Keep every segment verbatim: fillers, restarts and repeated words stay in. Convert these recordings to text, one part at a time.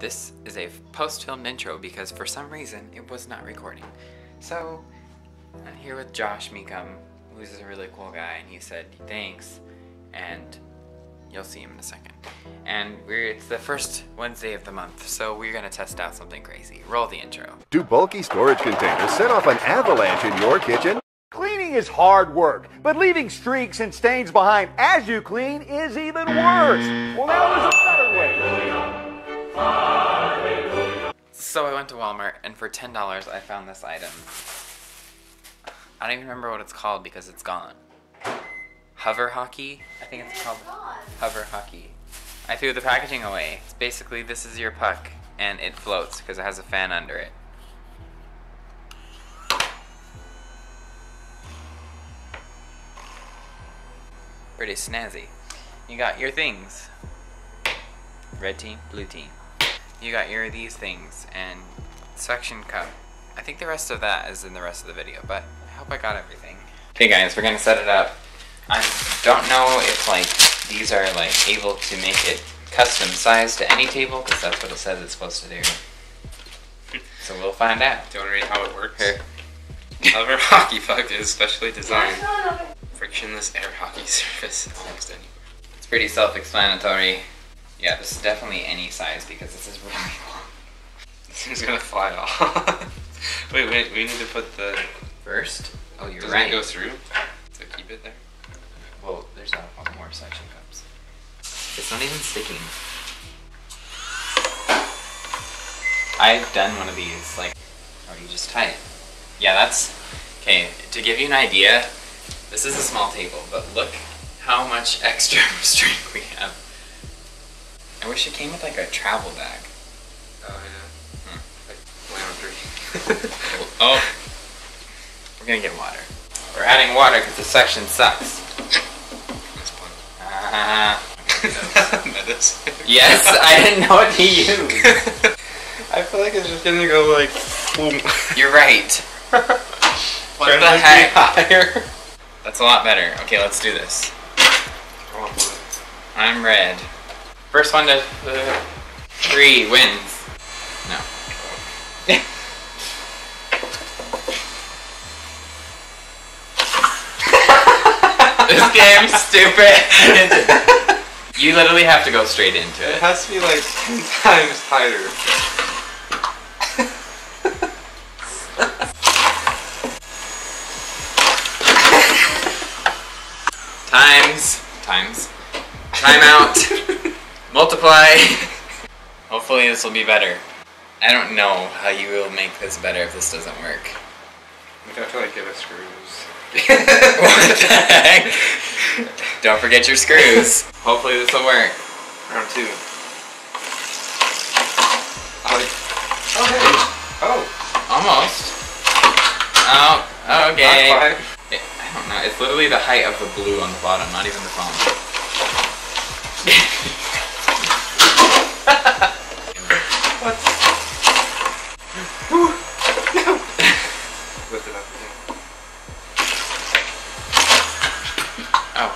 This is a post-filmed intro because for some reason it was not recording. So I'm here with Josh Mecham, who's a really cool guy, and he said thanks, and you'll see him in a second. And we're, it's the first Wednesday of the month, so we're gonna test out something crazy. Roll the intro. Do bulky storage containers set off an avalanche in your kitchen? Cleaning is hard work, but leaving streaks and stains behind as you clean is even worse. Well, now there's a better way. Hallelujah. So I went to Walmart, and for ten dollars I found this item. I don't even remember what it's called because it's gone. Hover Hockey? I think it's called Hover Hockey. I threw the packaging away. It's basically, this is your puck, and it floats because it has a fan under it. Pretty snazzy. You got your things. Red team, blue team. You got your these things and suction cup. I think the rest of that is in the rest of the video, but I hope I got everything. Okay guys, we're gonna set it up. I don't know if like these are like able to make it custom size to any table, because that's what it says it's supposed to do. So we'll find out. Do you wanna read how it works? Here. Hover Hockey puck is specially designed. Frictionless air hockey surface. Almost anywhere. It's pretty self-explanatory. Yeah, this is definitely any size because this is really long. This thing's gonna fly off. Wait, wait, we need to put the first. Oh, you're Doesn't right. Doesn't it go through? So keep it there. Well, there's not one more suction cups. It's not even sticking. I've done one of these. Like, oh, you just tie it. Yeah, that's okay. To give you an idea. This is a small table, but look how much extra string we have. I wish it came with like a travel bag. Oh yeah. Hmm. Like laundry. Oh. We're gonna get water. We're adding water because the suction sucks. That's fun. Uh-huh. Yes, I didn't know what to use. I feel like it's just gonna go like boom. You're right. What Turn the heck? Higher. That's a lot better. Okay, let's do this. I'm red. First one to uh, three wins. No. This game's stupid. You literally have to go straight into it. It has to be like ten times tighter. Times, times, time out, multiply. Hopefully this will be better. I don't know how you will make this better if this doesn't work. We'd have to like give us screws. What the heck? Don't forget your screws. Hopefully this will work. Round two. Oh, hey. Oh. Almost. Oh, okay. I don't know, it's literally the height of the blue on the bottom, not even the foam. What? Woo! No! Lift it up again. Oh.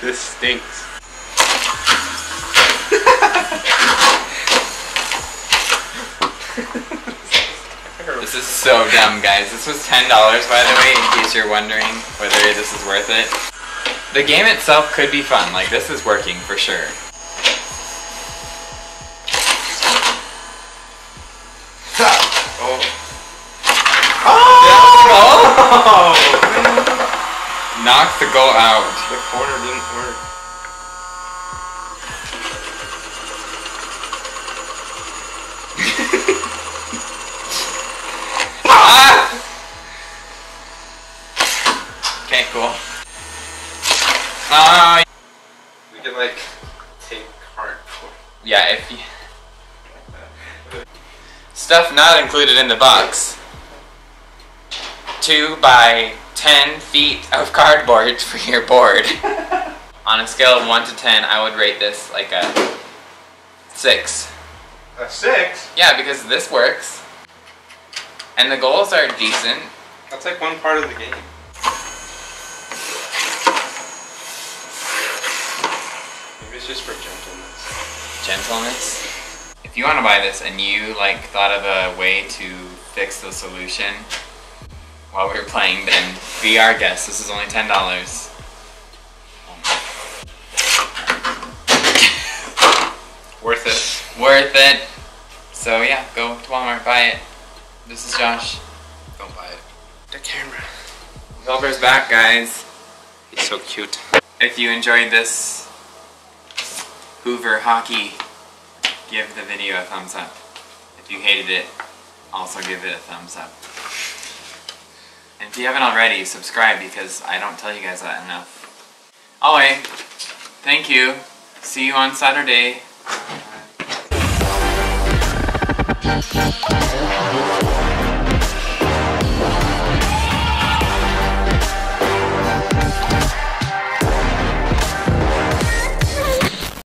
This stinks. This is so dumb, guys. This was ten dollars, by the way, in case you're wondering whether this is worth it. The game itself could be fun. Like, this is working for sure. Oh. Oh! Oh! Knock the goal out. The corner didn't work. Okay, cool. Uh, we can like take cardboard. Yeah, if you stuff not included in the box. Two by ten feet of cardboard for your board. On a scale of one to ten, I would rate this like a six. A six? Yeah, because this works. And the goals are decent. That's like one part of the game. It's just for gentleness. gentleness. If you want to buy this and you like thought of a way to fix the solution while we were playing, then be our guest. This is only ten dollars. Worth it. Worth it. So yeah, go to Walmart, buy it. This is Josh. Don't buy it. The camera. Hover's back, guys. He's so cute. If you enjoyed this Hover Hockey, give the video a thumbs up. If you hated it, also give it a thumbs up. And if you haven't already, subscribe, because I don't tell you guys that enough. Alright, thank you. See you on Saturday.